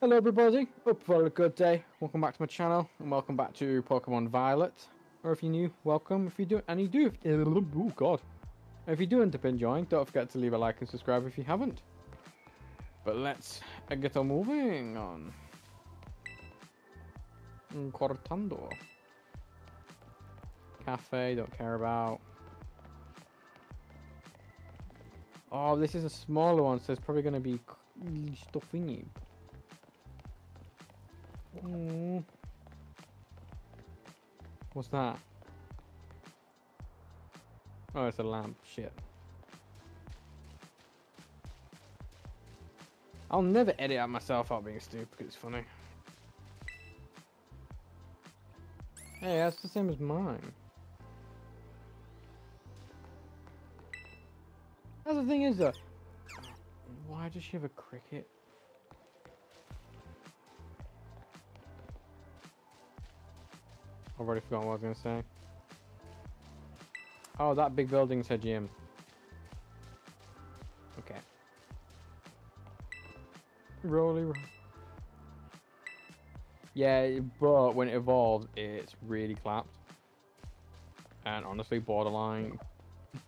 Hello everybody, hope for a good day. Welcome back to my channel and welcome back to Pokemon Violet. Or if you're new, welcome. If you do and you do oh god. If you do end up enjoying, don't forget to leave a like and subscribe if you haven't. But let's get on moving on. Cortando. Cafe, don't care about. Oh, this is a smaller one, so it's probably gonna be stuffy. Mm. What's that? Oh, it's a lamp. Shit. I'll never edit out myself out being stupid because it's funny. Hey, that's the same as mine. That's the thing is though. Why does she have a cricket? I've already forgotten what I was going to say. Oh, that big building's her gym. Okay. Riolu. Yeah, but when it evolves, it's really clapped. And honestly, borderline,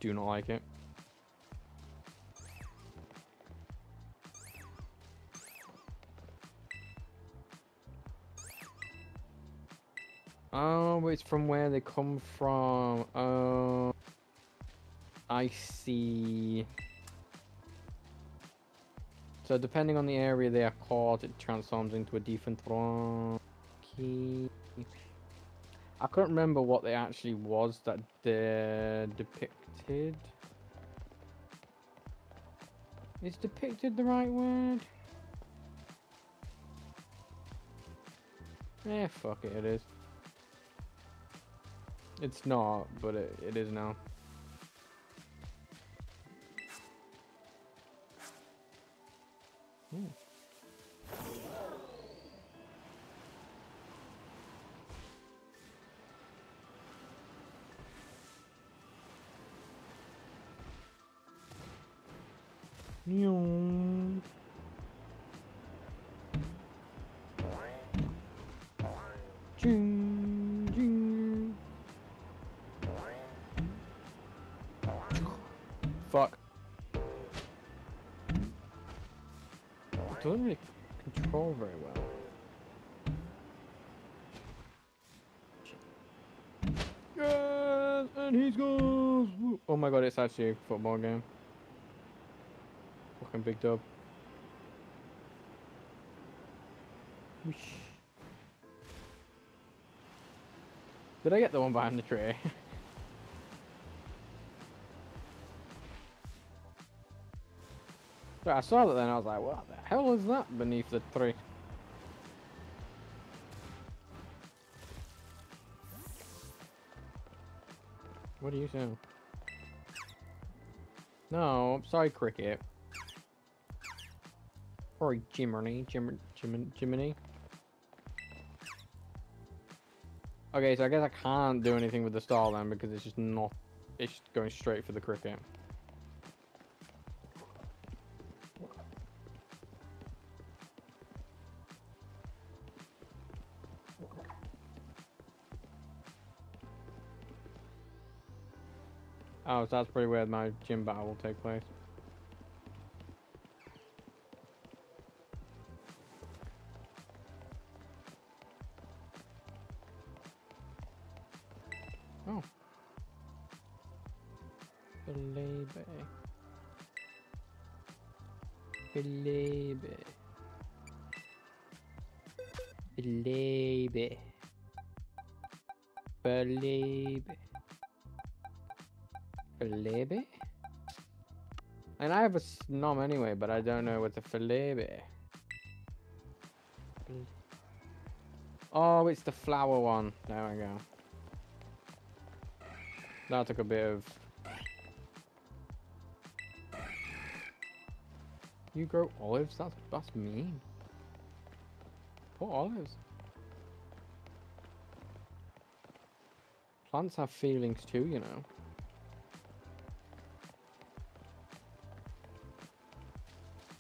do not like it. Oh, it's from where they come from. Oh, I see. So depending on the area they are caught, it transforms into a different one. Okay. I can't remember what they actually was that they depicted. Is depicted the right word? Eh, fuck it, it is. It's not, but it is now. Ooh. Meow. Ching, ching. Fuck. It doesn't really control very well. Yes! And he goes! Oh my god, it's actually a football game. Fucking big dub. Whoosh. Did I get the one behind the tree? But I saw that then, I was like, what the hell is that beneath the tree? What do you say? No, I'm sorry, cricket. Or Jiminy. Okay, so I guess I can't do anything with the star then because it's just not, it's just going straight for the cricket. Oh, so that's pretty where my gym battle will take place. Oh. Believe it. Flebe? And I have a snom anyway, but I don't know what's a flebe. Oh, it's the flower one. There we go. That took a bit of... You grow olives? That's mean. Poor olives. Plants have feelings too, you know.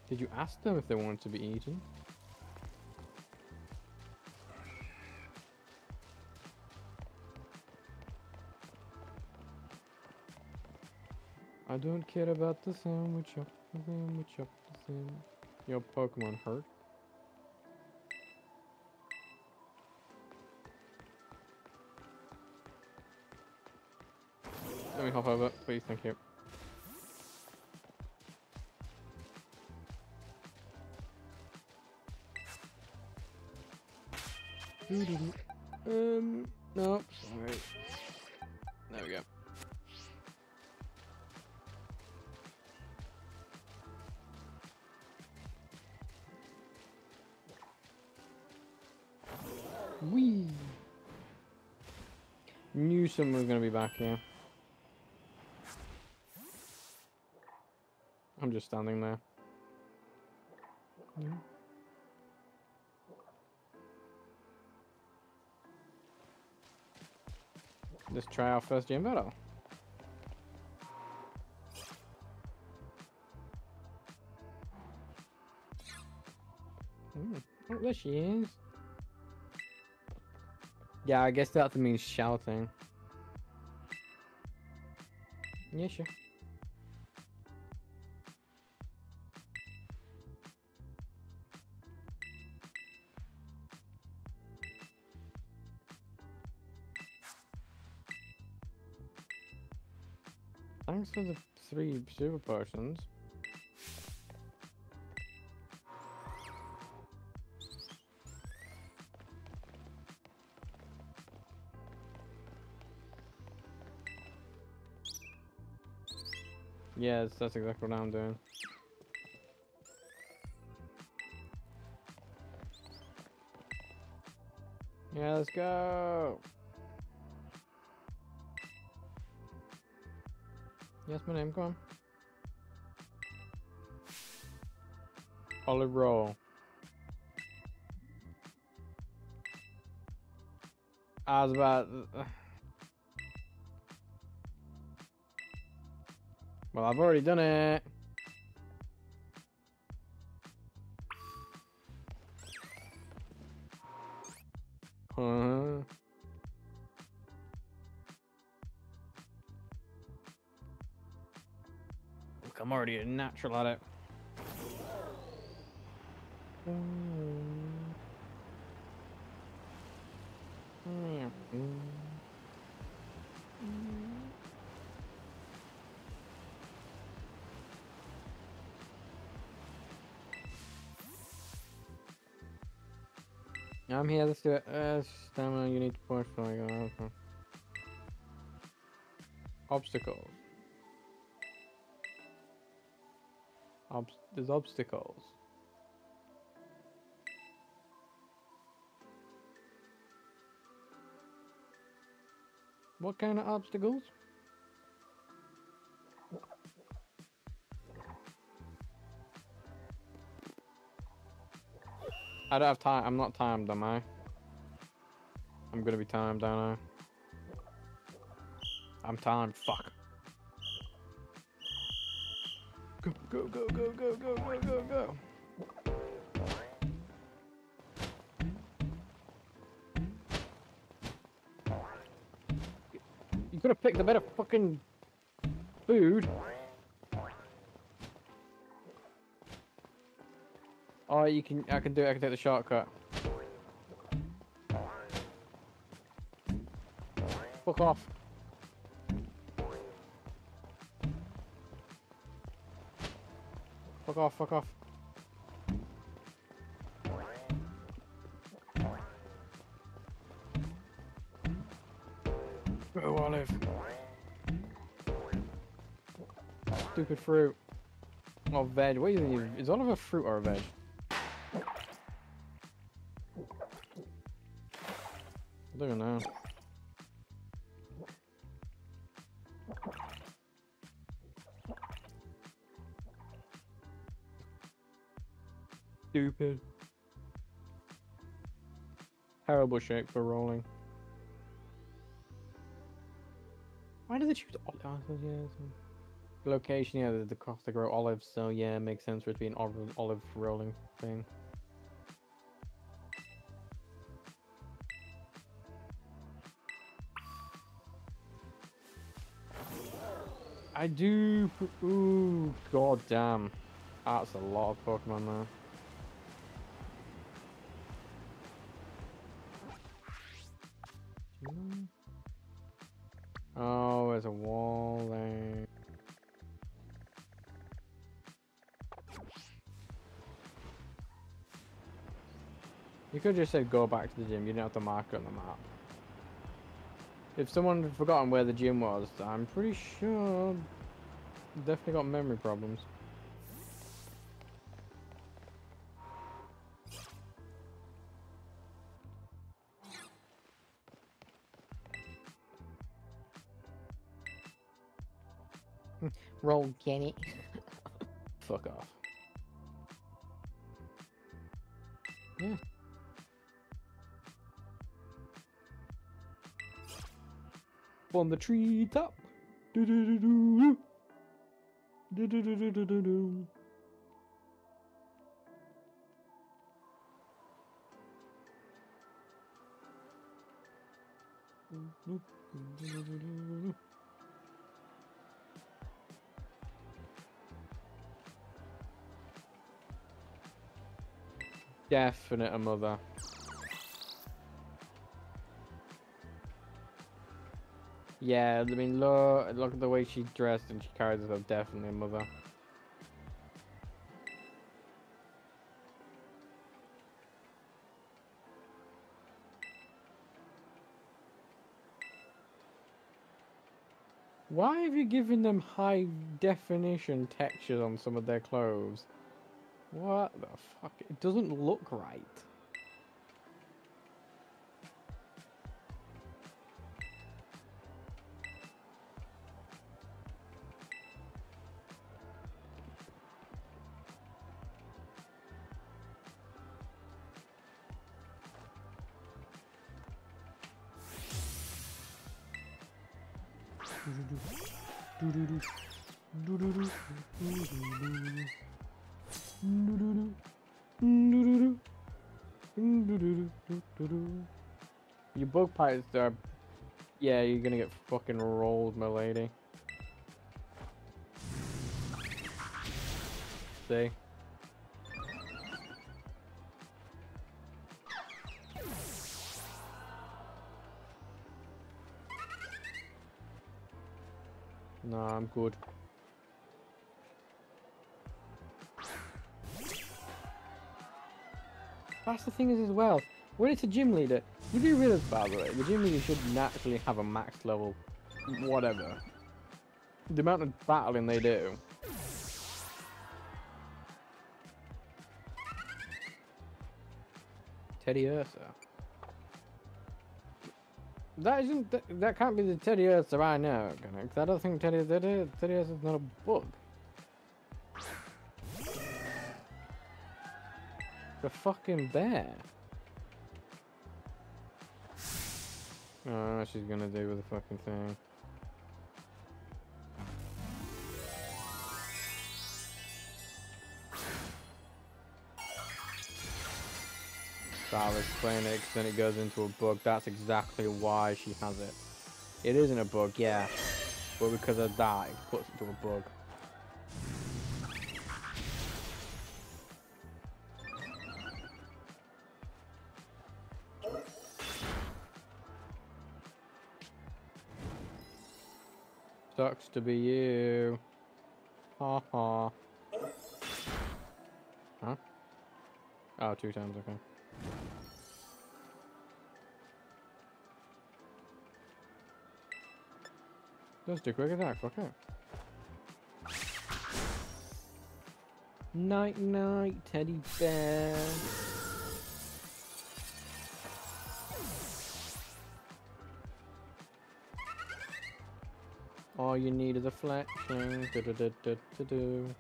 Did you ask them if they wanted to be eaten? I don't care about the sandwich up, the sandwich up, the sandwich. Your Pokemon hurt. Let me hop over, please, thank you. No, sorry. There we go. Whee! Knew someone was gonna be back here. I'm just standing there. Yeah. Let's try our first gym battle. Oh, there she is. Yeah, I guess that means shouting. Yeah, sure. Thanks for the 3 super potions. Yes, that's exactly what I'm doing. Yeah, let's go. Yes, my name, come on. Olive roll. I was about... Well, I've already done it. Huh. Look, I'm already a natural at it. I'm here, let's do it. Stamina, you need to push for like, okay. Obstacles. There's obstacles. What kind of obstacles? I don't have time. I'm not timed, am I? I'm gonna be timed, aren't I? I'm timed. Fuck. Go, go, go, go, go, go, go, go, go. You could have picked a better fucking food. Oh, you can, I can do it, I can take the shortcut. Fuck off. Fuck off, fuck off. Go, Olive. Stupid fruit. Oh, veg. What do you think? Is Olive a fruit or a veg? I don't know. Stupid. Terrible shape for rolling. Why do they choose olives? Yeah, location, yeah, the cost to grow olives, so yeah, it makes sense for it to be an olive rolling thing. I do. Ooh, god damn. That's a lot of Pokemon there. Oh, there's a wall there. You could just say go back to the gym. You don't have to mark it on the map. If someone had forgotten where the gym was, I'm pretty sure definitely got memory problems. Roll, can it? Fuck off. Yeah. On the tree top. Do do do do do do do do do do do. Definite a mother. Yeah, I mean, look at the way she's dressed and she carries herself, definitely a mother. Why have you given them high definition textures on some of their clothes? What the fuck? It doesn't look right. Your bug pies are... Yeah, you're gonna get fucking rolled, my lady. See? No, I'm good. That's the thing is as well, when it's a gym leader, you do realize, by the way, the gym leader should naturally have a max level, whatever. The amount of battling they do. Teddy Ursa. That isn't, that can't be the Teddy Ursa I know, because I don't think Teddy Ursa is not a bug. The fucking bear. Oh, I don't know what she's gonna do with the fucking thing. I'll explain it, because then it goes into a bug. That's exactly why she has it. It isn't a bug, yeah. But because of that, it puts it to a bug. Sucks to be you. Ha ha. Huh? Oh, 2 times, okay. Just do quick attack, okay. Night night, teddy bear. All you need is a fletchling. Do-do-do-do-do-do.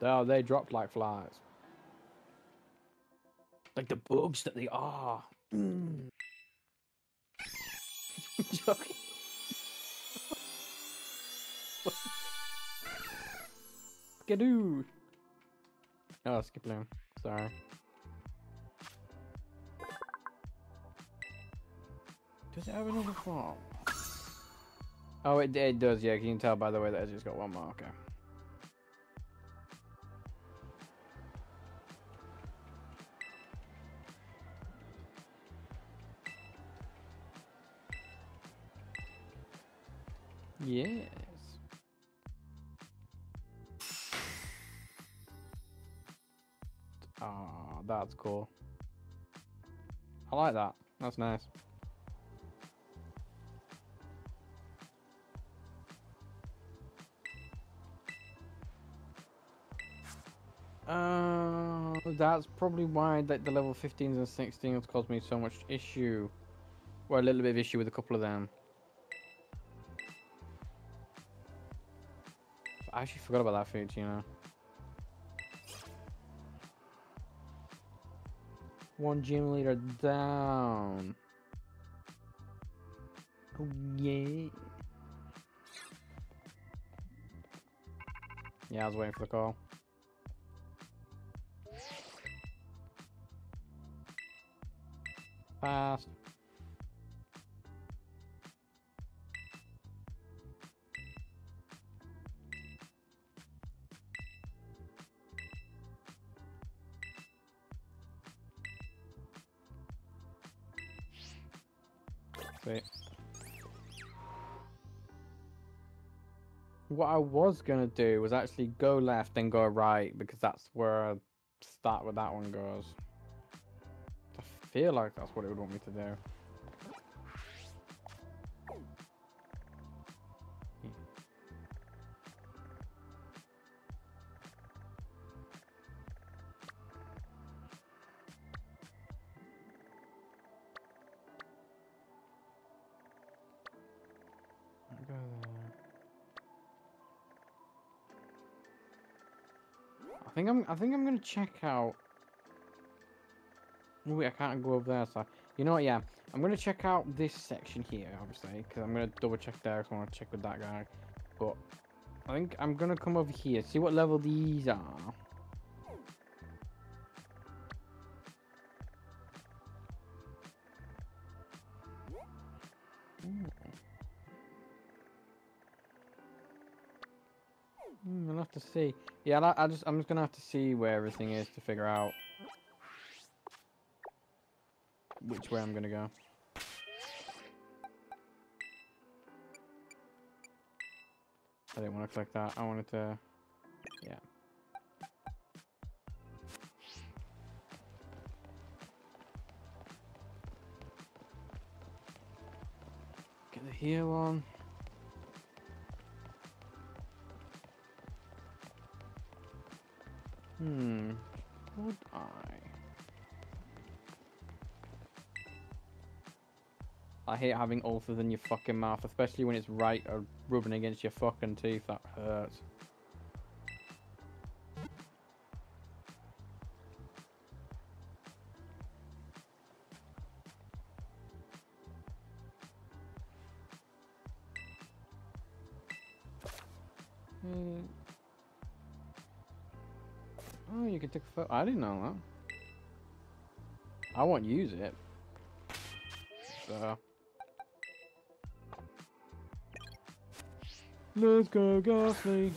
Oh, they dropped like flies. Like the bugs that they are. Mm. I'm joking. Skidoo. Oh, skip now. Sorry. Does it have another form? Oh, it does, yeah. Can you tell, by the way, that it's just got one more? Okay. Yes. Ah, oh, that's cool. I like that. That's nice. That's probably why that the level 15s and 16s caused me so much issue. Well, a little bit of issue with a couple of them. I actually forgot about that feature, you know. One gym leader down. Oh, yeah. Yeah, I was waiting for the call. Fast. Wait. What I was gonna do was actually go left then go right, because that's where I start with that one goes. I feel like that's what it would want me to do. I think I'm gonna check out. Wait, I can't go over there. So you know what? Yeah, I'm gonna check out this section here, obviously, because I'm gonna double check there. Cause I want to check with that guy. But I think I'm gonna come over here, see what level these are. I'll have to see. Yeah, I'm just gonna have to see where everything is to figure out which way I'm gonna go. I didn't want to click that. I wanted to. Yeah. Get the heel on. Would I? I hate having ulcers in your fucking mouth, especially when it's right or rubbing against your fucking teeth. That hurts. Oh, you can take a photo. I didn't know that. I won't use it. So. Let's go, Ghastly.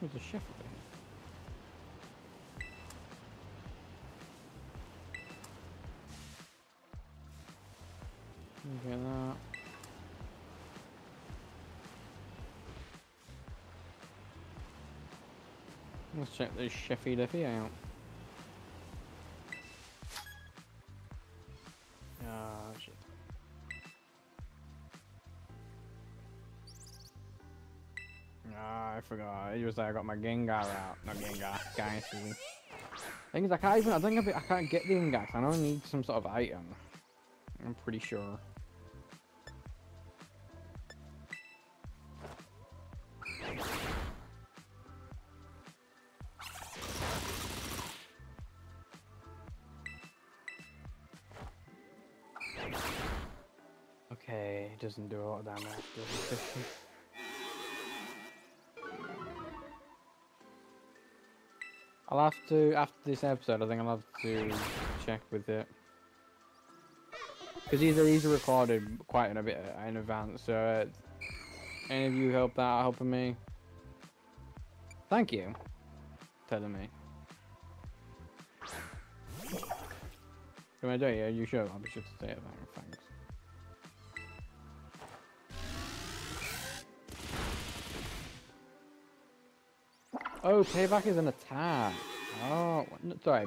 There's a chef there. Look at that. Let's check this Chefy Duffy out. Ah, shit. Ah, I forgot. It was like I got my Gengar out. Not Gengar, Gainsly. Thing is, I can't get the Gengar. I know I need some sort of item. I'm pretty sure. Okay. It doesn't do a lot of damage, does it? I'll have to, after this episode, I think I'll have to check with it. Because these are recorded quite in a bit in advance, so any of you helping me? Thank you. Telling me. Can I do it? Yeah, you sure? I'll be sure to say it there, thanks. Oh, payback is an attack. Oh, sorry.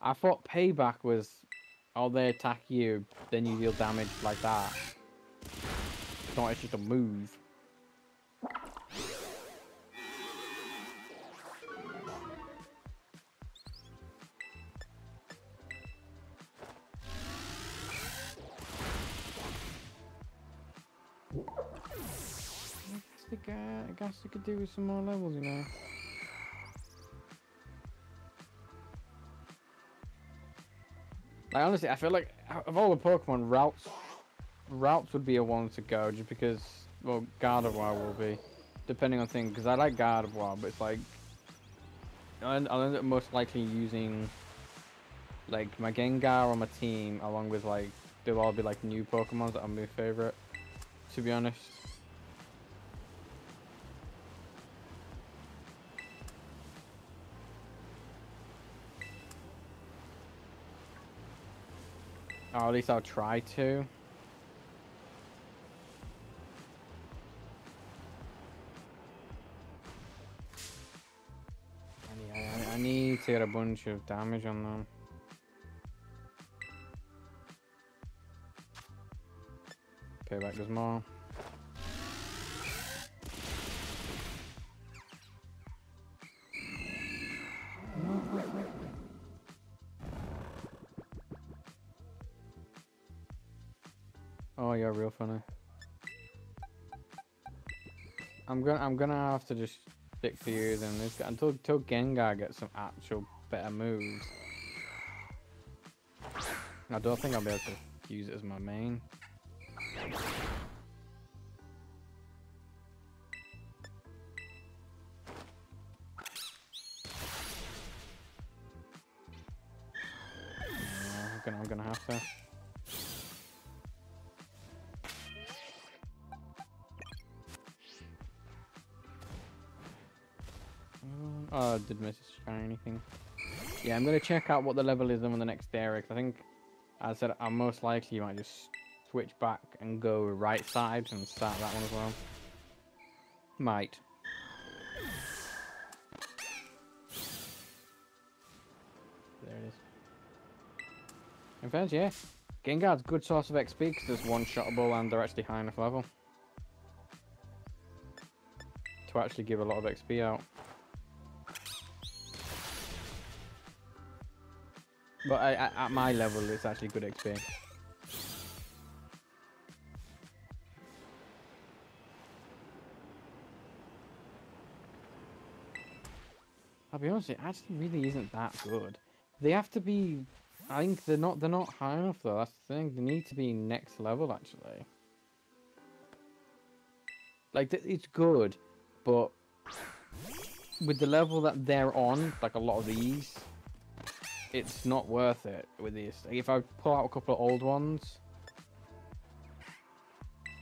I thought payback was, oh, they attack you, then you deal damage like that. No, it's just a move. I guess I could do with some more levels, you know. Like, honestly, I feel like of all the Pokemon, Ralts would be a one to go, just because, well, Gardevoir will be, depending on things, because I like Gardevoir, but it's like, I'll end up most likely using, like, my Gengar on my team, along with, like, they'll all be, like, new Pokemon that are my favorite, to be honest. Or at least I'll try to. I need to get a bunch of damage on them. Payback does more. Oh, you're real funny. I'm gonna have to just stick to you then this guy until Gengar gets some actual better moves. I don't think I'll be able to use it as my main. I'm gonna have to. Oh, I did miss a shiny thing. Yeah, I'm going to check out what the level is on the next area, because I think, as I said, I'm most likely might just switch back and go right sides and start that one as well. Might. There it is. In fact, yeah. Gengar's a good source of XP, because there's one-shottable and they're actually high enough level to actually give a lot of XP out. But at my level, it's actually good XP. I'll be honest, it actually really isn't that good. They have to be. I think they're not high enough though. That's the thing. They need to be next level actually. Like it's good, but with the level that they're on, like a lot of these. It's not worth it with these. Like if I pull out a couple of old ones,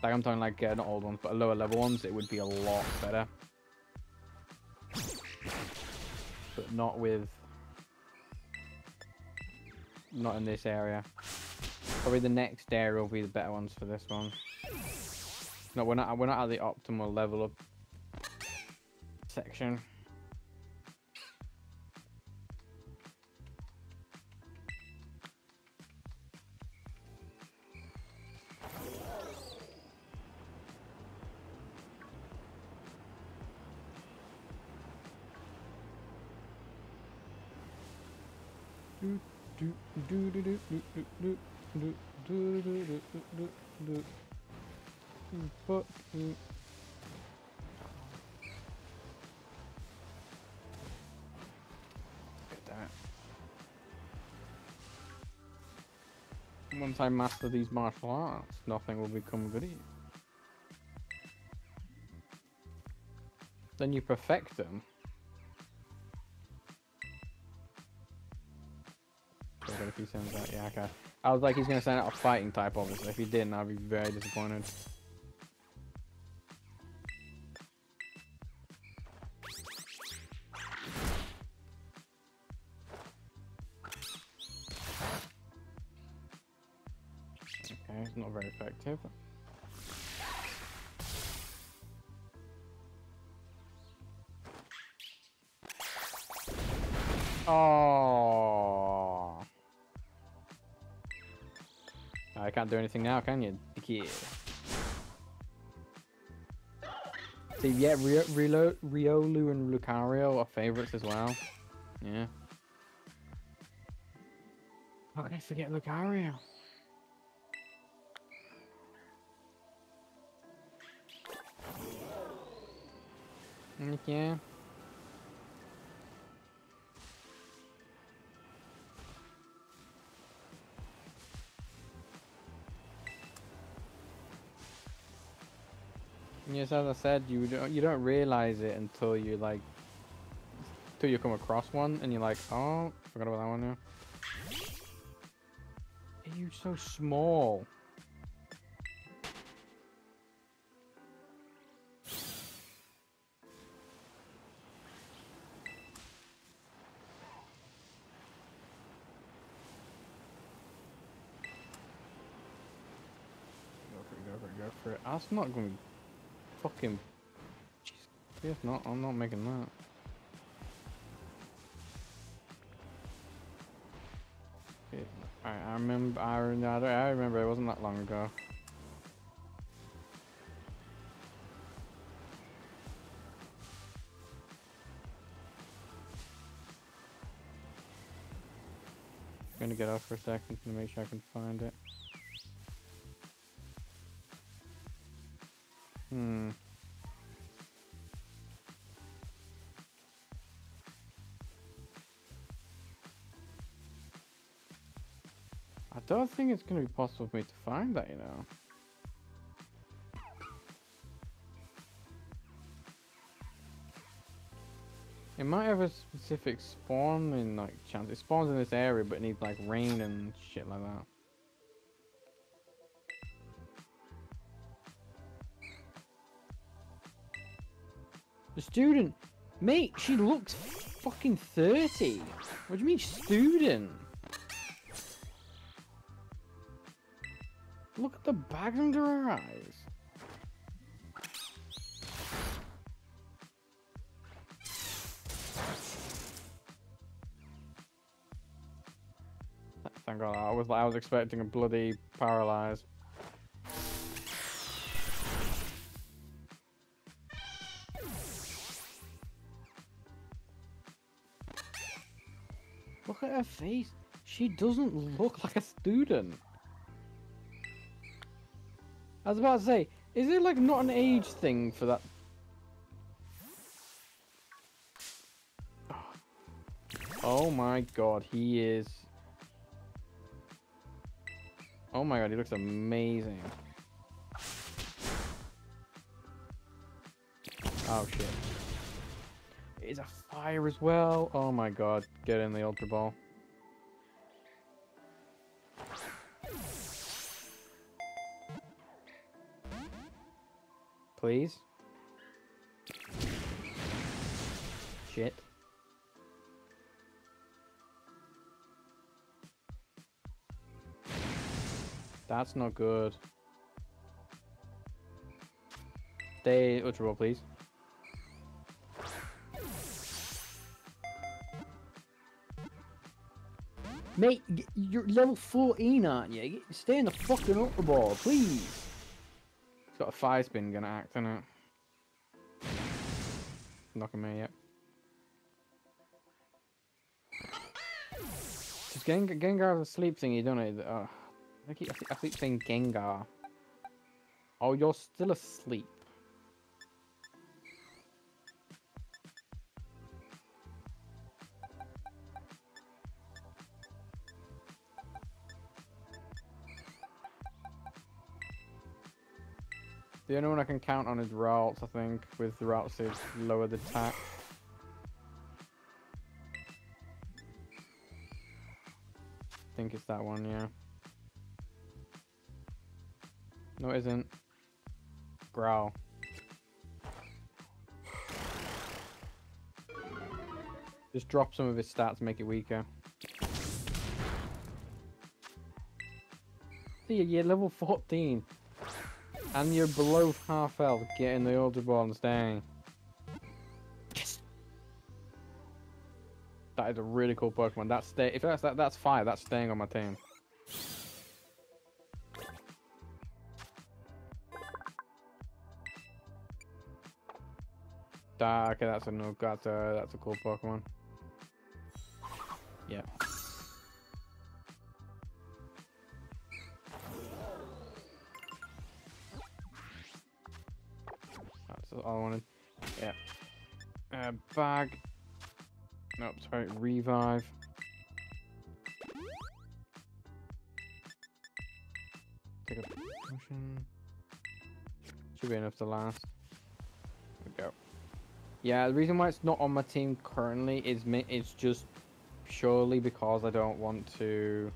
like I'm talking like not old ones, but lower level ones, it would be a lot better. But not in this area. Probably the next area will be the better ones for this one. No, we're not at the optimal level up section. Once I master these martial arts, nothing will become goodies. Then you perfect them. So if he sends out, yeah, okay. I was like, he's gonna send out a fighting type, obviously. If he didn't, I'd be very disappointed. Okay, it's not very effective. Oh, I can't do anything now, can you? Yeah. See, yeah, Riolu and Lucario are favorites as well. Yeah. How can I forget Lucario? Yeah. Yes, as I said, you don't realize it until you till you come across one, and you're like, oh, forgot about that one now. Are you so small? Go for it. That's not going to fucking... Yes, not. I'm not making that. Yeah. I remember. It wasn't that long ago. I'm gonna get off for a second to make sure I can find it. I don't think it's going to be possible for me to find that, you know. It might have a specific spawn in, like, chance. It spawns in this area, but it needs, like, rain and shit like that. The student, mate, she looks fucking 30. What do you mean, student? Look at the bags under her eyes. Thank God, I was expecting a bloody paralyzed. Look at her face. She doesn't look like a student. I was about to say, is it like not an age thing for that? Oh my God, he is. Oh my God, he looks amazing. Oh shit. It's a fire as well. Oh my God, get in the Ultra Ball. Please. Shit. That's not good. Stay Ultra Ball, please. Mate, you're level 14, aren't you? Stay in the fucking upper ball, please. It's got a fire spin gonna act, isn't it? Knocking me, yep. Does Gengar has a sleep thingy, don't it? I keep saying Gengar. Oh, you're still asleep. The only one I can count on is Ralts, I think, with Ralts it's lowered attack. I think it's that one, yeah. No, it isn't. Growl. Just drop some of his stats, make it weaker. See, you're level 14. And you're below half health, getting the Ultra Balls down. Yes! That is a really cool Pokemon. If that's fire, that's staying on my team. Okay, that's a no. That's a cool Pokemon. Yeah. That's all I wanted. Yeah. Bag. Nope. Sorry. Revive. Take a potion. Should be enough to last. There we go. Yeah, the reason why it's not on my team currently is it's just purely because I don't want to.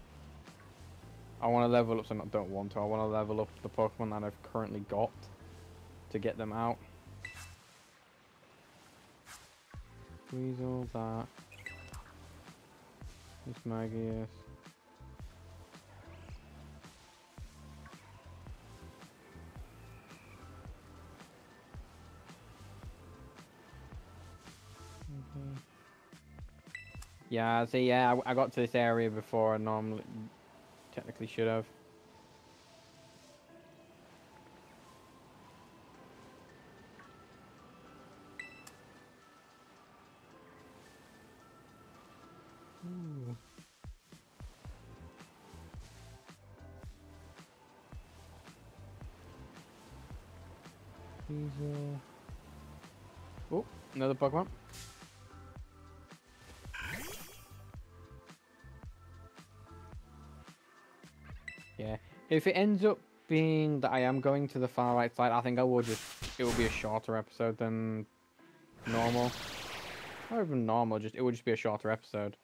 I want to level up, so not don't want to. I want to level up the Pokemon that I've currently got to get them out. Weasel, that. This Magius. Yeah, see, yeah, I got to this area before I normally technically should have. Ooh. Oh, another Pokemon. If it ends up being that I am going to the far right side, I think I will just... It will be a shorter episode than normal. Not even normal, just it will just be a shorter episode.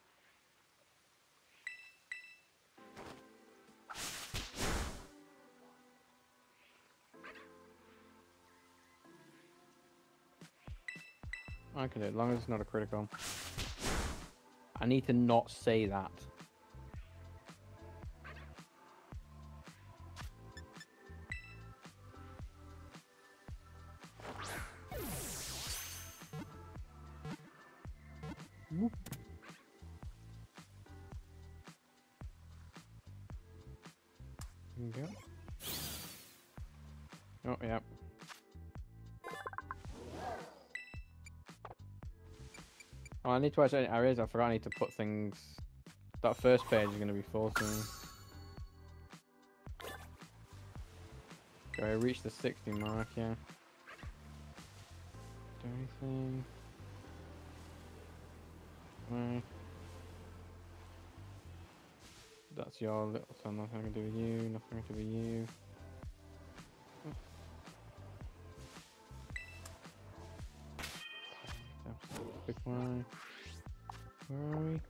I can do it, as long as it's not a critical. I need to not say that. I need to watch any areas. I forgot I need to put things. That first page is going to be full soon. Okay, I reached the 60 mark, yeah. Do anything. Right. That's your little thing. Nothing I can do with you. Nothing I can do with you. Where are we?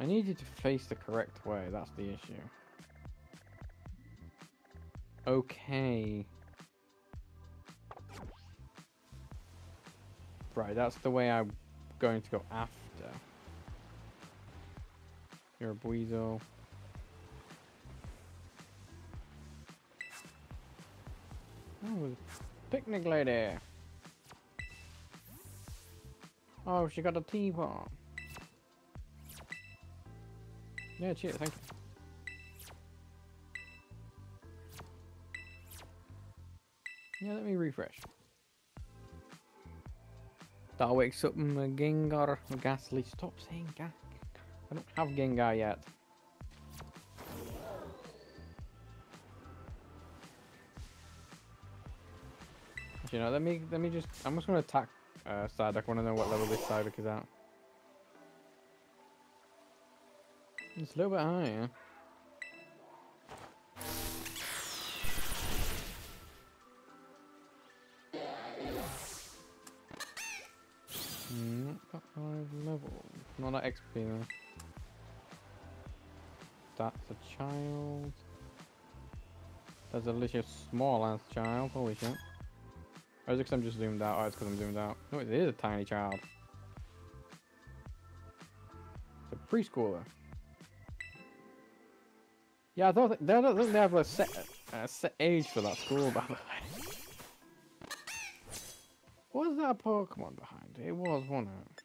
I need you to face the correct way, that's the issue. Okay. Right, that's the way I'm going to go after. You're a Buizel. Oh, picnic lady. Oh, she got a tea bar. Yeah, cheers, thank you. Yeah, let me refresh. That wakes up my Gengar, my Ghastly. Stop saying Gengar. I don't have Gengar yet. You know, let me just. I'm just gonna attack. Psyduck, I want to know what level this Psyduck is at. It's a little bit higher. Not level. No, not XP though. That's a child. That's a delicious small ass child. Holy shit. Or is it because I'm just zoomed out? Oh, it's because I'm zoomed out. No, it is a tiny child. It's a preschooler. Yeah, I thought they don't think they have a set age for that school, by the way. Was that a Pokemon behind it? It was, wasn't it?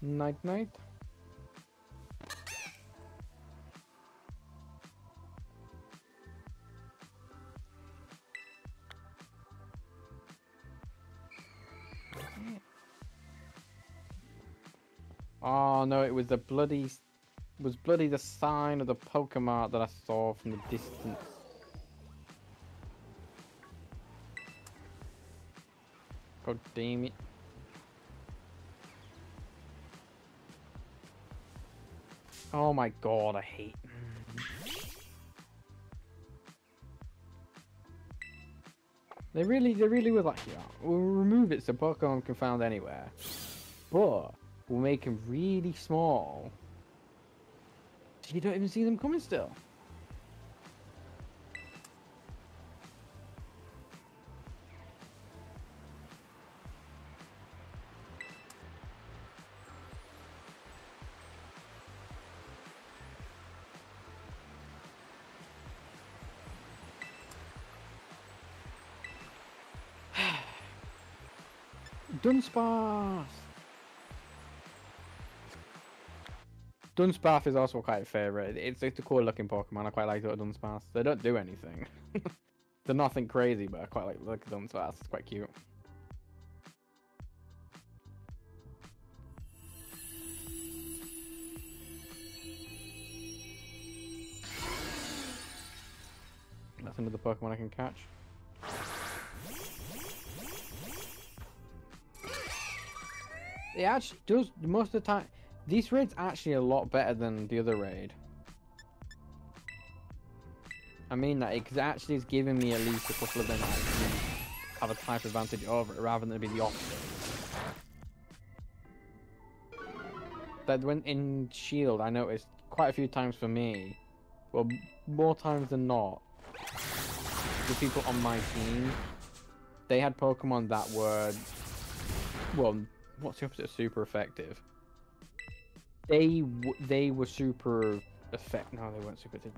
Night night. Oh no, it was the bloody the sign of the Pokemon that I saw from the distance. God damn it. Oh my god, I hate. They really were like, yeah, we'll remove it so Pokemon can found anywhere. But we'll make them really small. So you don't even see them coming still. Dunsparce! Dunsparce is also quite a favourite. It's a cool looking Pokemon. I quite like the Dunsparce. They don't do anything. They're nothing crazy, but I quite like the look of Dunsparce. It's quite cute. That's another Pokemon I can catch. It actually does most of the time. This raid's actually a lot better than the other raid. I mean that because it actually is giving me at least a couple of them I have a type advantage over it rather than it be the opposite. That went in Shield, I noticed quite a few times for me. Well, more times than not, the people on my team, they had Pokemon that were, well, what's the opposite of super effective? They were super effective. No, they weren't super effective.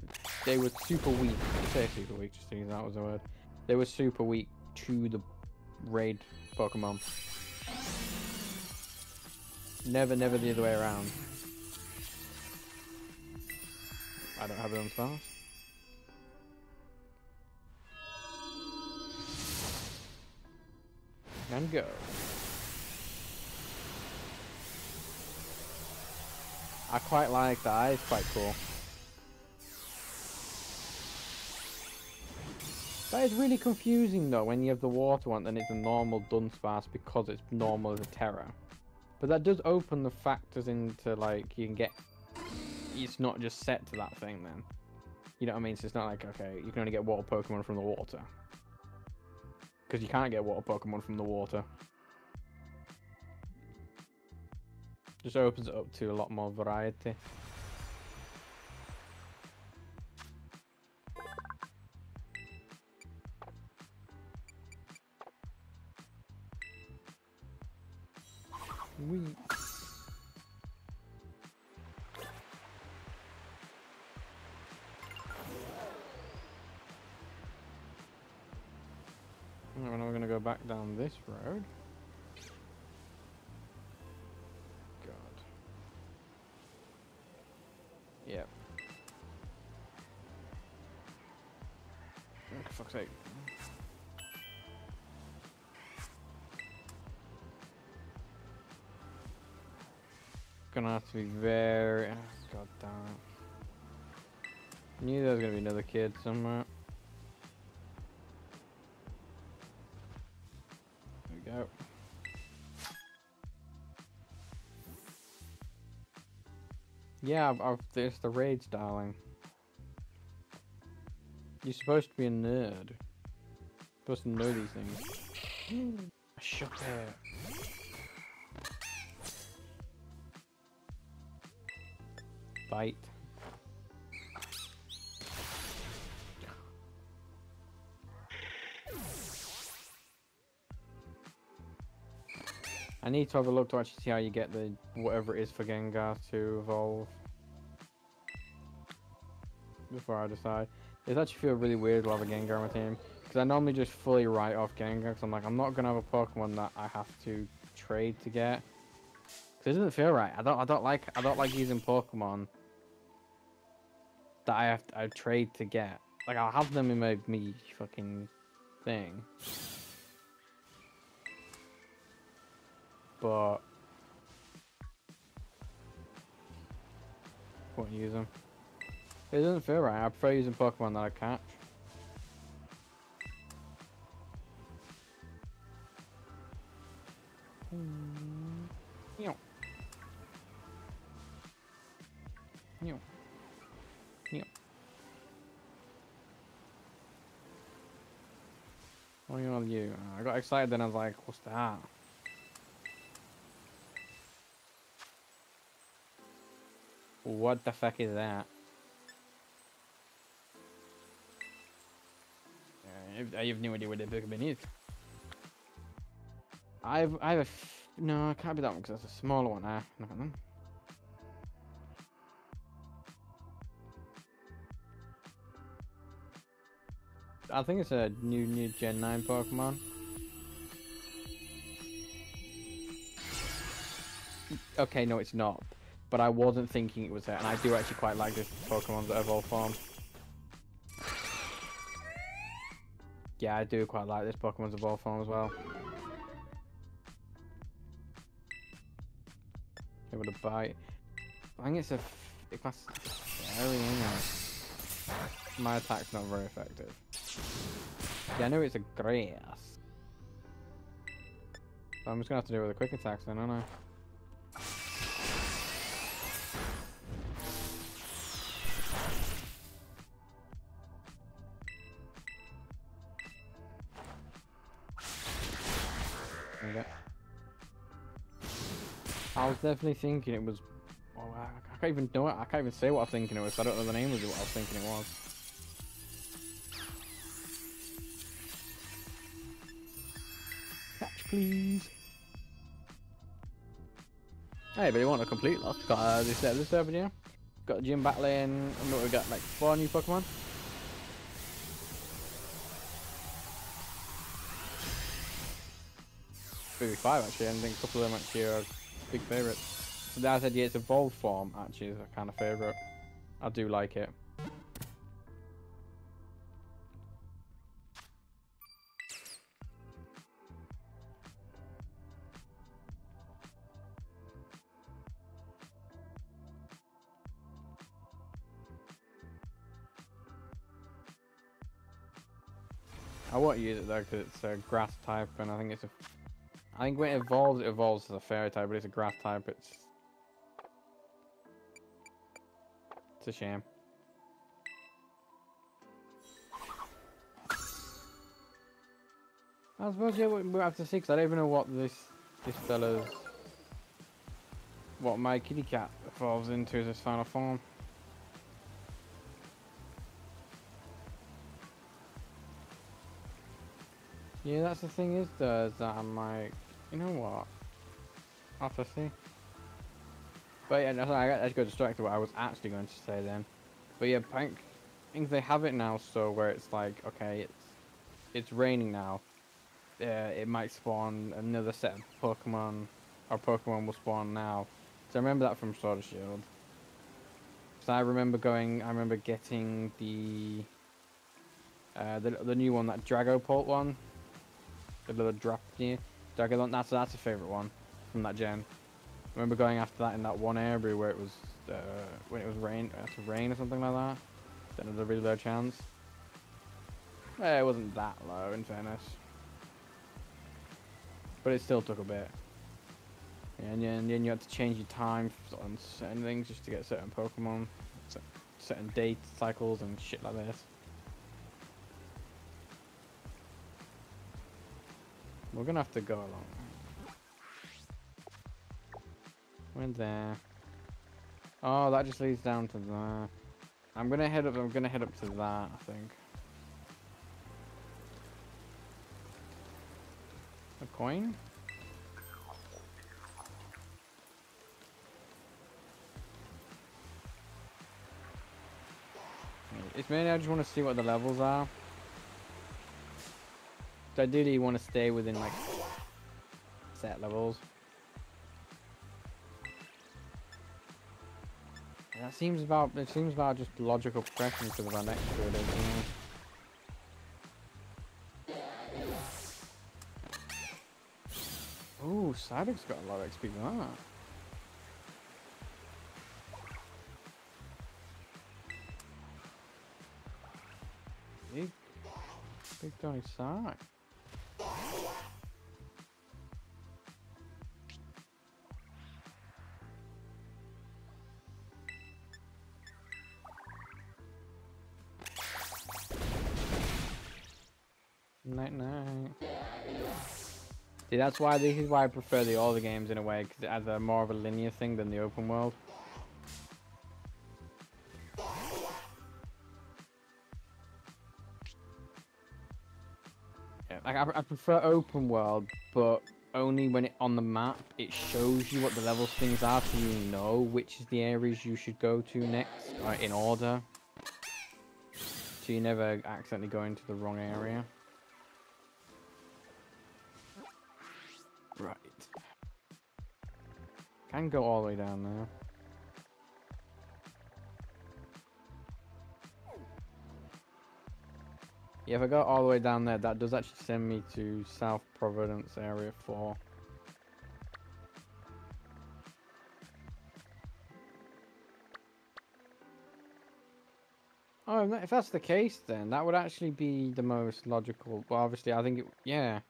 They were super weak. I say super weak just because that was the word. They were super weak to the raid Pokemon. Never the other way around. I don't have it on spells. And go. I quite like that, it's quite cool. That is really confusing though, when you have the water one and it's a normal Dunsparce because it's normal as a Terra. But that does open the factors into like, you can get, it's not just set to that thing then. You know what I mean? So it's not like, okay, you can only get water Pokemon from the water. Because you can't get water Pokemon from the water. Just opens it up to a lot more variety. Wee. We're now going to go back down this road. Yep. Oh, for fuck's sake. Gonna have to be very... Oh, god damn it. Knew there was gonna be another kid somewhere. There we go. Yeah, it's the rage, darling. You're supposed to be a nerd. You're supposed to know these things. I shook her. Bite. I need to have a look to actually see how you get the whatever it is for Gengar to evolve before I decide. It actually feels really weird to have a Gengar on my team because I normally just fully write off Gengar because I'm like, I'm not gonna have a Pokemon that I have to trade to get. Cause it doesn't feel right. I don't like using Pokemon that I trade to get. Like I'll have them in my me fucking thing. But won't use them. It doesn't feel right. I prefer using Pokemon that I catch. Meow. Meow. Meow. What are you? I got excited then I was like, what's that? What the fuck is that? I have no idea what that Pokemon is. No, it can't be that one because that's a smaller one. Look at them. I think it's a new Gen 9 Pokemon. Okay, no, it's not. But I wasn't thinking it was that, and I do actually quite like this Pokemon that evolve form. Yeah, I do quite like this Pokemon's evolve form as well. Able to bite. I think it's a fairy, isn't it? My attack's not very effective. Yeah, I know it's a grass. So I'm just gonna have to do it with a quick attack then, aren't I? I was definitely thinking it was. Oh, I can't even know it. I can't even say what I was thinking it was. So I don't know the name of what I was thinking it was. Catch, please. Hey, but you want a complete loss? Got this set of this haven't you? Got the gym battling. I know we got like 4 new Pokemon. Maybe 5 actually. And then a couple of them actually are. Big favorite. So that idea, it's evolved form actually is a kind of favorite. I do like it. I won't use it though because it's a grass type, and I think it's a. I think when it evolves as a fairy type, but it's a grass type, it's a shame. I suppose yeah, we'll have to see, because I don't even know what this fella's, what my kitty cat evolves into as its final form. Yeah, that's the thing is though, is that I'm like, you know what? I'll have to see. But yeah, no, sorry, I just got distracted what I was actually going to say then. But yeah, I think they have it now, so where it's like, okay, it's raining now. It might spawn another set of Pokemon, or Pokemon will spawn now. So I remember that from Sword and Shield. So I remember getting the new one, that Dragapult one. The little drop here. Dragon, that's a favourite one from that gen. I remember going after that in that one area where it was when it was rain or something like that. Then it was a really low chance. It wasn't that low in fairness, but it still took a bit. And then you have to change your time on certain things just to get certain Pokemon, certain day cycles and shit like this. We're gonna have to go along. We're there. Oh, that just leads down to there. I'm gonna head up to that, I think. A coin? It's mainly I just want to see what the levels are. So I do want to stay within like set levels. And that seems about just logical progression because of our next build, isn't it? Ooh, Psyduck's got a lot of XP with that. Big Donny Sark. Night night. See, that's why this is why I prefer the older games in a way, because it has a more of a linear thing than the open world. I prefer open world, but only when it on the map it shows you what the levels things are, so you know which is the areas you should go to next, right, in order, so you never accidentally go into the wrong area. Right, can go all the way down there. Yeah, if I go all the way down there, that does actually send me to South Providence Area 4. Oh, if that's the case, then that would actually be the most logical. Well, obviously, I think it... Yeah.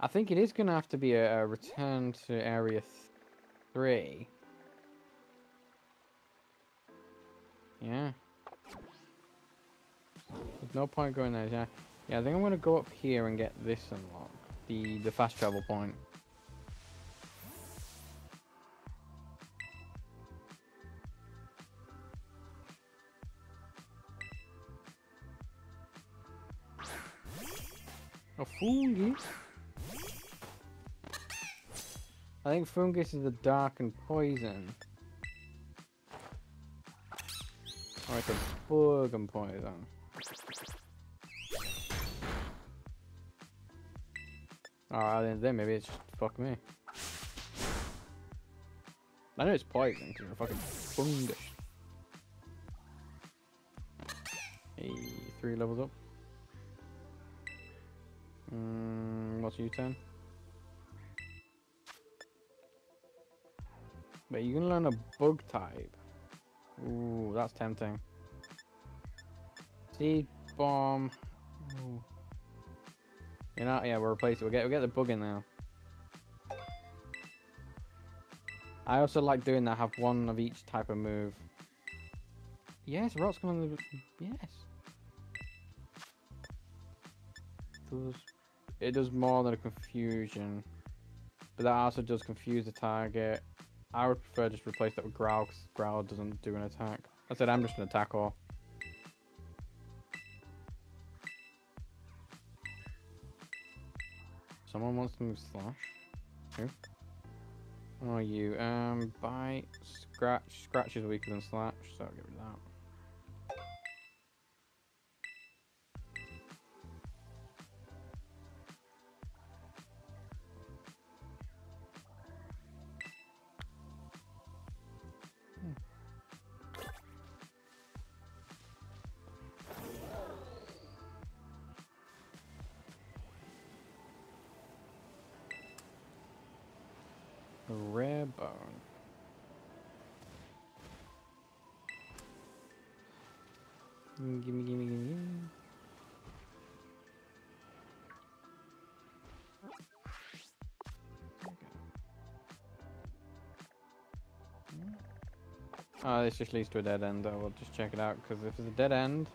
I think it is going to have to be a return to Area 3. Yeah. There's no point going there, yeah. Yeah, I think I'm gonna go up here and get this unlocked. The fast travel point. Oh, fungus. I think fungus is the dark and poison. Or it's a bug and poison. Alright, then maybe it's just fuck me. I know it's poison because it's a fucking fungus. Hey, 3 levels up. What's U-turn? But you can learn a bug type. Ooh, that's tempting. Seed Bomb. Ooh. You know, yeah, we'll replace it. We'll get the bug in now. I also like doing that. Have one of each type of move. Yes, Ralts come on the... Yes. It does more than a confusion. But that also does confuse the target. I would prefer just replace that with Growl, because Growl doesn't do an attack. I said I'm just an attack or... Someone wants to move Slash. Who? Oh, you. Bite, Scratch. Scratch is weaker than Slash, so I'll get rid of Rare bone. Gimme. This just leads to a dead end. I will just check it out, because if it's a dead end,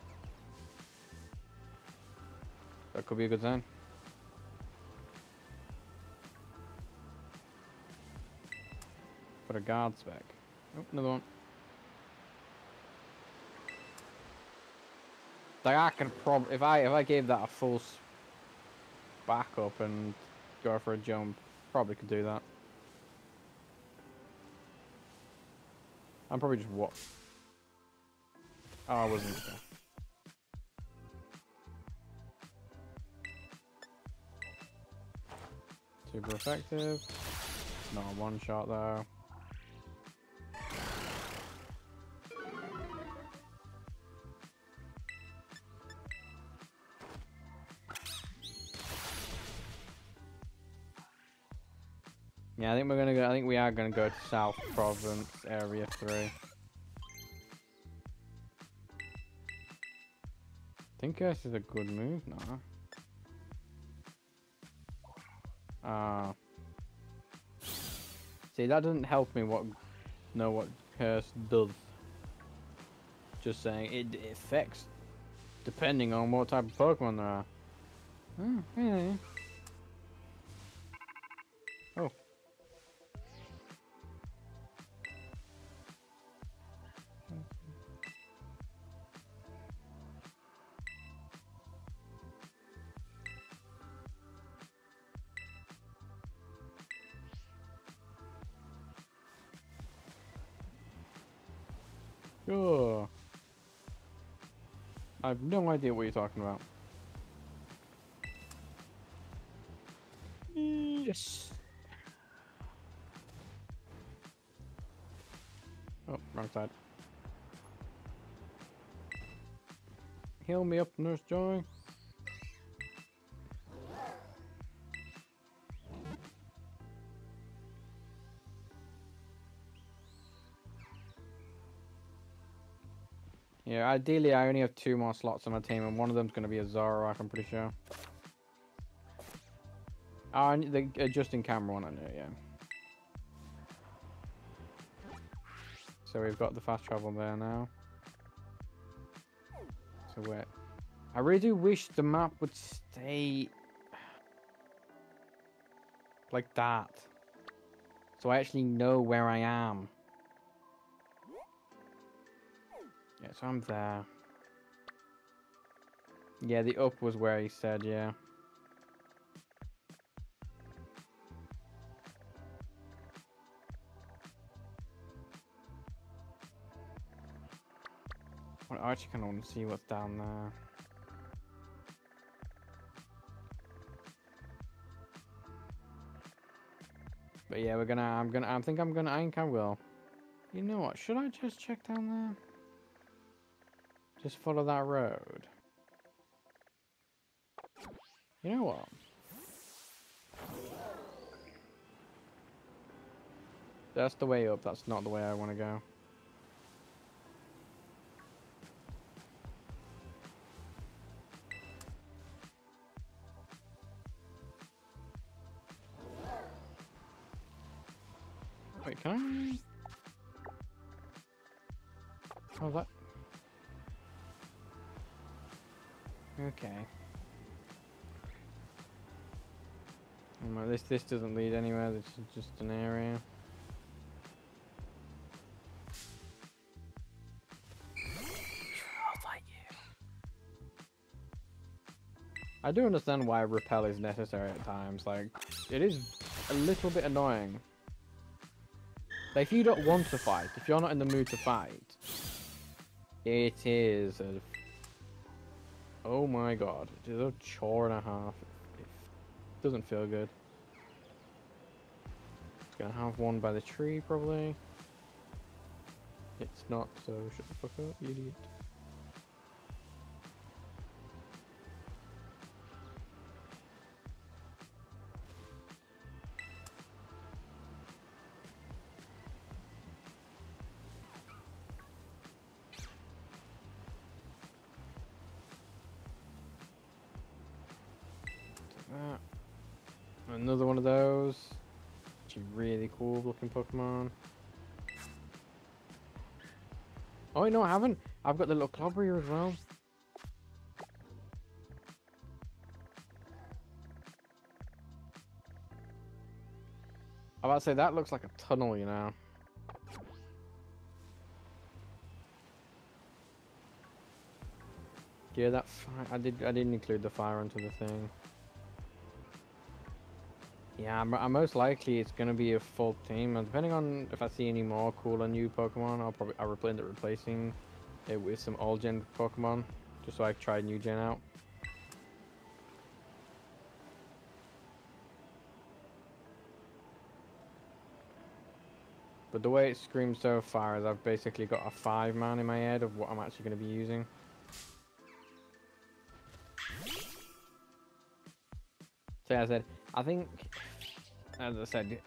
that could be a good sign. Put a guard spec. Oh, another one. Like, I can probably, if I gave that a full backup and go for a jump, probably could do that. I'm probably just what? Oh, I wasn't sure. Super effective. Not a one shot though. Yeah, I think we are gonna go to South Province Area 3. I think this is a good move, no? Ah. See, that doesn't help me know what curse does. Just saying, it affects depending on what type of Pokemon there are. Oh, yeah. Oh. Oh. I have no idea what you're talking about. Yes. Oh, wrong side. Heal me up, Nurse Joy. Yeah, ideally I only have 2 more slots on my team, and one of them's going to be a Zoroark, I'm pretty sure. Oh, and the adjusting camera one, I know, yeah. So we've got the fast travel there now. So wait. I really do wish the map would stay like that, so I actually know where I am. Yeah, so I'm there. Yeah, the up was where he said, yeah. Well, I actually kind of want to see what's down there. But yeah, I think I will. You know what, should I just check down there? Just follow that road. You know what? That's the way up. That's not the way I want to go. Wait, can I? Oh, that. Okay. Well, this doesn't lead anywhere. This is just an area. I do understand why repel is necessary at times. Like, it is a little bit annoying. Like, if you don't want to fight, if you're not in the mood to fight, it is a. Oh my god, it is a chore and a half. It doesn't feel good. It's gonna have one by the tree, probably. It's not, so shut the fuck up, you idiot. Another one of those. Actually, really cool looking Pokemon. Oh, no, I haven't. I've got the little clobber here as well. I'm about to say, that looks like a tunnel, you know. Yeah, that fire. I didn't include the fire into the thing. Yeah, most likely it's gonna be a full team, and depending on if I see any more cooler new Pokemon, I'll probably end up replacing it with some old gen Pokemon, just so I try new gen out. But the way it screams so far is I've basically got a 5-man in my head of what I'm actually gonna be using. So yeah, as I said,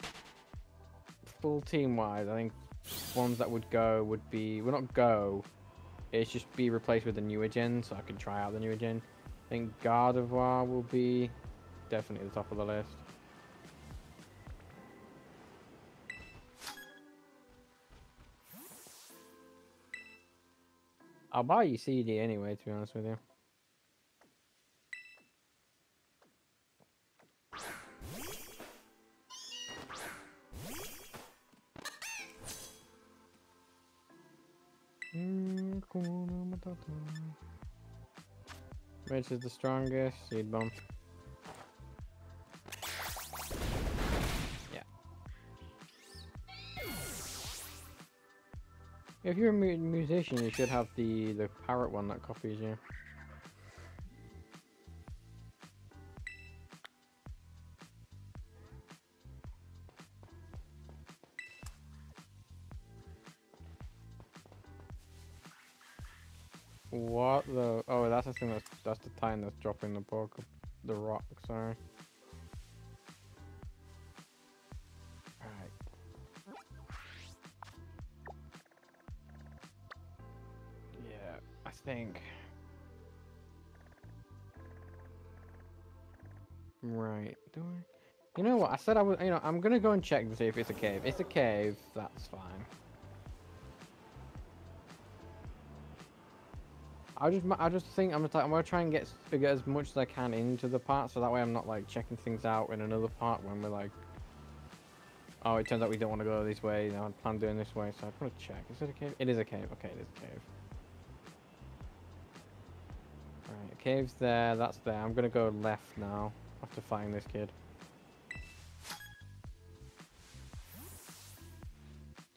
full team wise, I think ones that would go would be, well, not go, it's just be replaced with the newer gen, so I can try out the newer gen. I think Gardevoir will be definitely the top of the list. I'll buy you CD anyway, to be honest with you. Which is the strongest? Seed Bomb. Yeah. If you're a musician, you should have the parrot one that copies you. What the? Oh, that's the thing. That's the time that's dropping the book, the rock. Sorry. All right. Yeah, I think. Right. Do I? You know what? I said I was. You know, I'm gonna go and check and see if it's a cave. It's a cave. That's fine. I just think I'm gonna try and get as much as I can into the part, so that way I'm not like checking things out in another part when we're like, oh, it turns out we don't want to go this way. You know, I plan doing this way, so I just want to check. Is it a cave? It is a cave. Okay, it is a cave. Right, a cave's there. That's there. I'm gonna go left now after fighting this kid.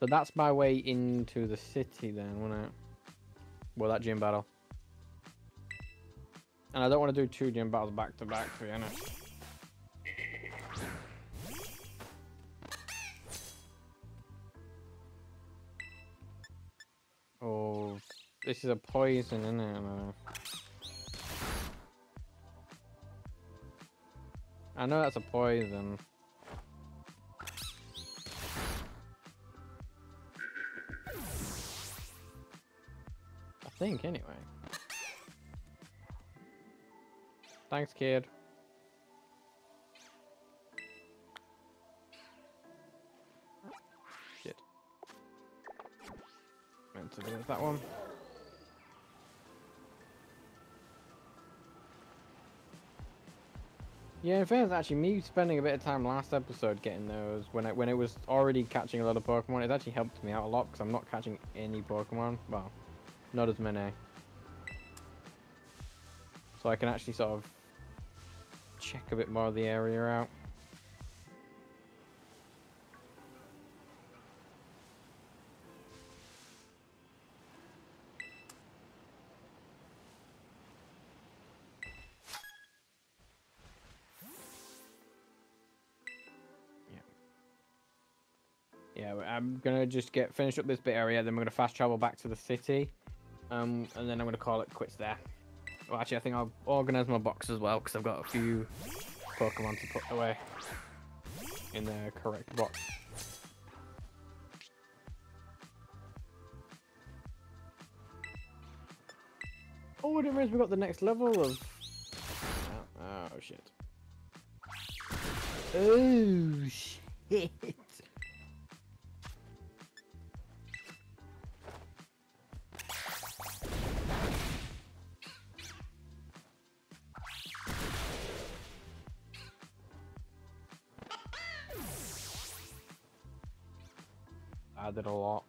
So that's my way into the city then, wasn't it? Well, that gym battle. And I don't want to do 2 gym battles back to back, for you know. Oh, this is a poison, isn't it? I know that's a poison. I think, anyway. Thanks, kid. Shit. Meant to do with that one. Yeah, in fairness, actually, me spending a bit of time last episode getting those, when it was already catching a lot of Pokemon, it actually helped me out a lot, because I'm not catching any Pokemon. Well, not as many. So I can actually sort of check a bit more of the area out. Yeah. Yeah, I'm gonna just finish up this bit area, then we're gonna fast travel back to the city, and then I'm gonna call it quits there. Well, actually, I think I'll organize my box as well, because I've got a few Pokemon to put away in the correct box. Oh, I didn't realize we got the next level of... Oh, shit. Oh, shit. added a lot.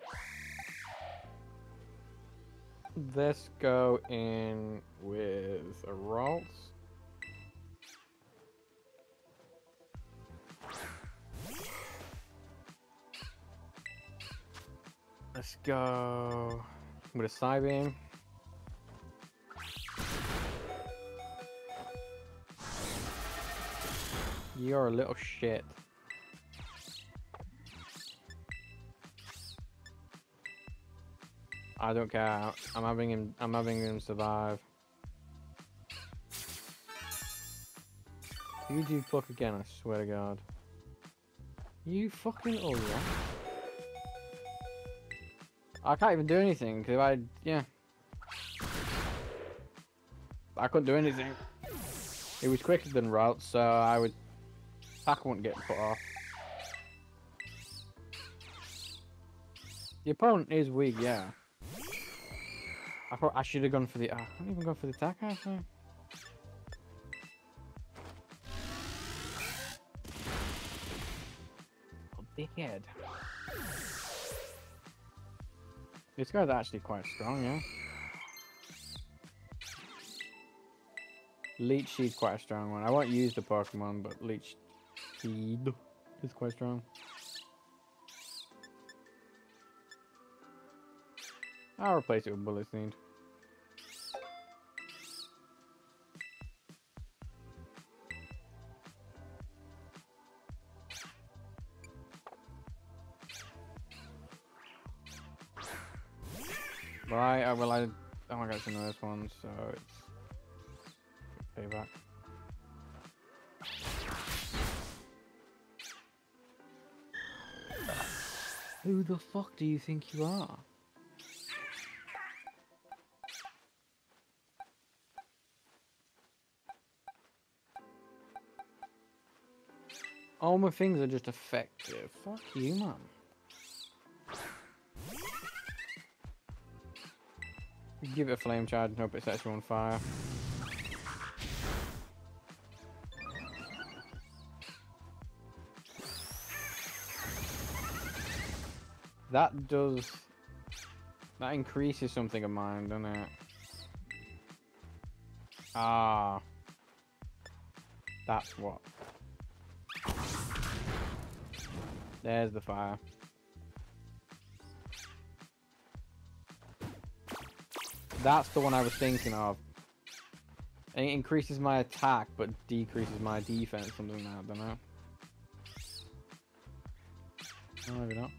Let's go in with a Ralts. Let's go with a Psybeam. You're a little shit. I don't care. I'm having him survive. You do fuck again, I swear to God. You fucking alright. I can't even do anything, because I couldn't do anything. It was quicker than Ralts, so I wouldn't get put off. The opponent is weak, yeah. I thought I should have gone for the. I can't even go for the attack, actually. Oh, dickhead. This guy's actually quite strong, yeah. Leech Seed's quite a strong one. I won't use the Pokemon, but Leech Seed is quite strong. I'll replace it with Bullet Seed. Right, well oh my God, it's another one, so it's payback. Who the fuck do you think you are? All my things are just effective. Fuck you, man. Give it a flame charge and hope it sets you on fire. That increases something of mine, doesn't it? Ah. That's what. There's the fire. That's the one I was thinking of. It increases my attack, but decreases my defense, something like that, I don't know. No, maybe not.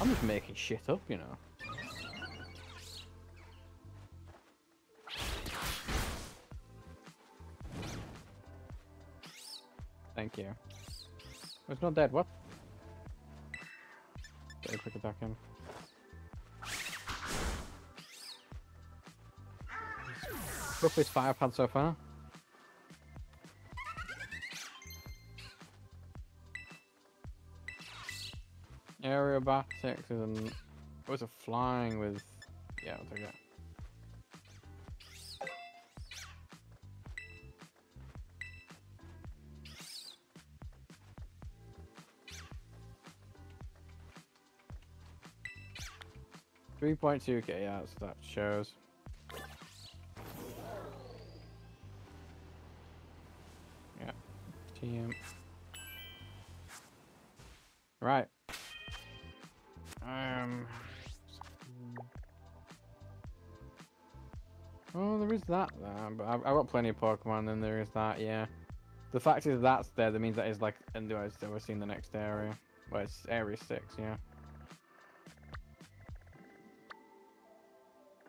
I'm just making shit up, you know. Thank you. Oh, it's not dead, what? Get a quick attack in. Roughest fire pad so far. Aerobatics and what's a flying with? Yeah, I'll take that. $3.2k, yeah, so that shows. Yeah, TM. Right. Oh, there is that there, but I've got plenty of Pokemon, and there is that, yeah. The fact is that's there, that means that is like, and I've never seen the next area. Well, it's area 6, yeah.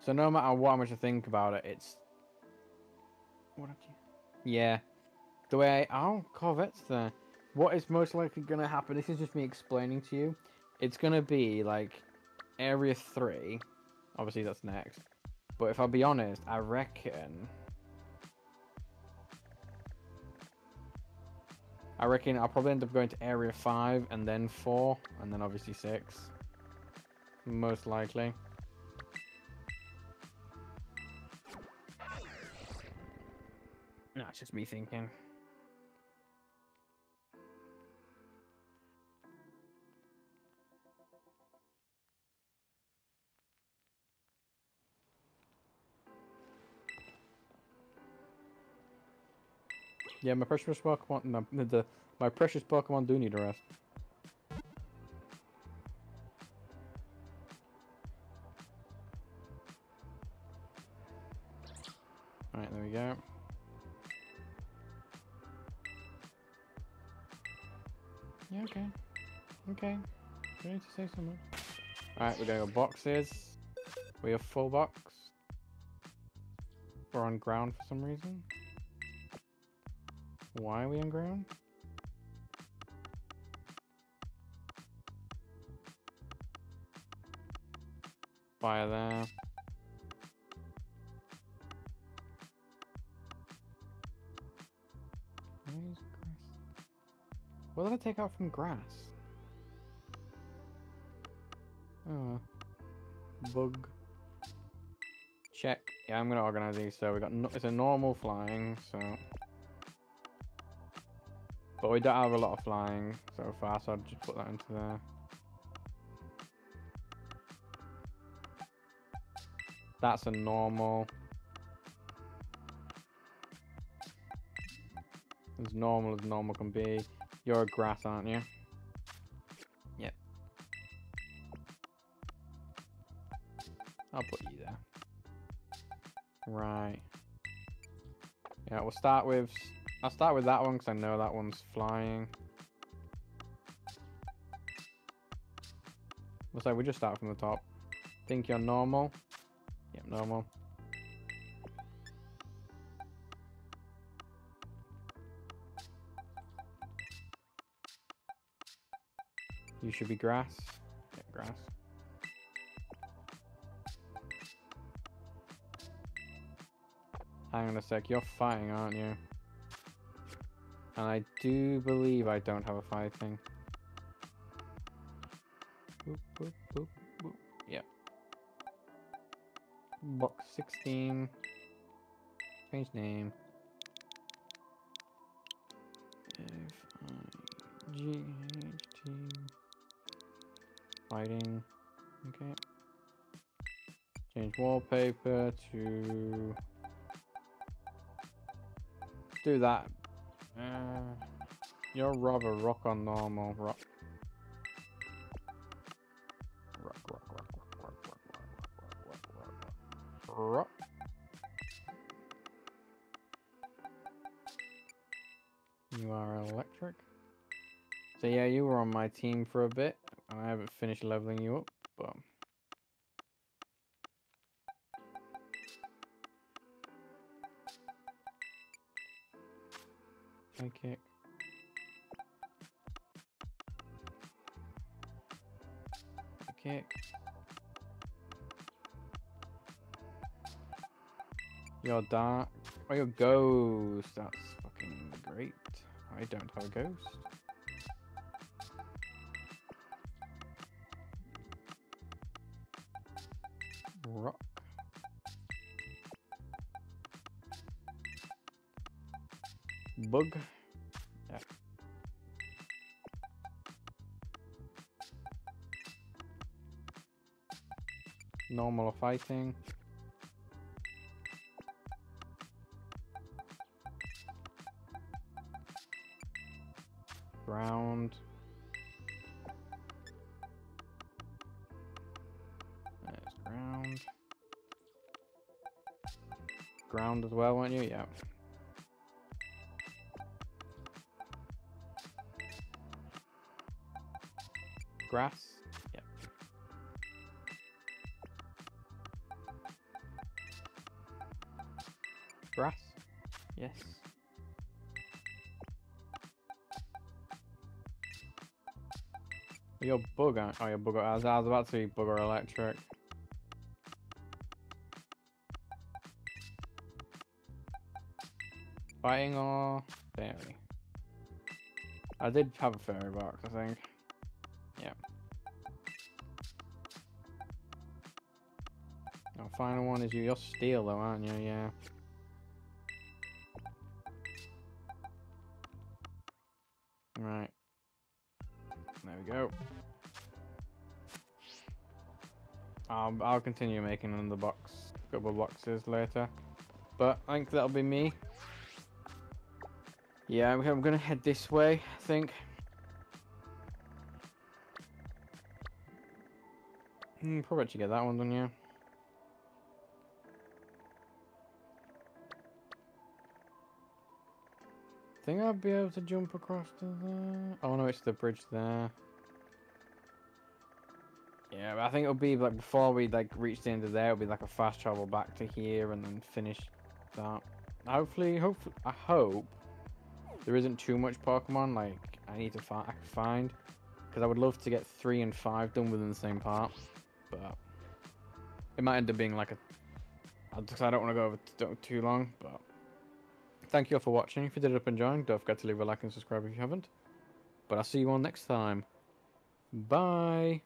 So no matter what much I think about it, it's... What have you... Yeah. The way Oh, Corvette's there. What is most likely going to happen, this is just me explaining to you. It's going to be, like, Area 3. Obviously, that's next. But if I'll be honest, I reckon... I'll probably end up going to Area 5, and then 4, and then obviously 6. Most likely. No, it's just me thinking. Yeah, my precious Pokemon. My precious Pokemon do need a rest. All right, there we go. Yeah, okay. Okay. Do I need to say something? All right, we got our boxes. We have full box. We're on ground for some reason. Why are we on ground? Fire there. What did I take out from grass? Oh, bug. Check. Yeah, I'm gonna organize these. So we got it's a normal flying, so. But we don't have a lot of flying so far, so I'll just put that into there. That's a normal. As normal can be. You're a grass, aren't you? Yep. I'll put you there. Right. Yeah, we'll start with... I'll start with that one because I know that one's flying. Looks like we just start from the top. Think you're normal? Yep, normal. You should be grass. Yep, grass. Hang on a sec, you're fighting, aren't you? And I do believe I don't have a fight thing. Boop, boop, boop, boop. Yep. Box 16. Change name. F-I-G-H-T. Fighting. Okay. Change wallpaper to... Do that. You're rather rock on normal. Rock. Rock, rock, rock, rock, rock, rock, rock, rock, rock, rock. You are electric. So yeah, you were on my team for a bit, and I haven't finished leveling you up, but... Kick. Kick. You're dark. Oh, you're ghost. That's fucking great. I don't have a ghost. Rock. Bug. Yeah. Normal fighting. Ground. There's ground. Ground as well, weren't you? Yeah. Grass. Yep. Grass. Yes. You're bug. Oh, you're bug. I was about to be bug or electric. Fighting or fairy. I did have a fairy box, I think. Final one is you. You're steel though, aren't you? Yeah. Right. There we go. I'll continue making another box, couple boxes later, but I think that'll be me. Yeah, I'm gonna head this way, I think. Probably should get that one done, yeah. I think I'll be able to jump across to there. Oh no, it's the bridge there. Yeah, but I think it'll be like before we like reach the end of there, it'll be like a fast travel back to here and then finish that. Hopefully, I hope there isn't too much Pokemon like I need to find, because I would love to get 3 and 5 done within the same part, but it might end up being like a. I don't want to go over too long, but thank you all for watching. If you did end up enjoying, don't forget to leave a like and subscribe if you haven't. But I'll see you all next time. Bye.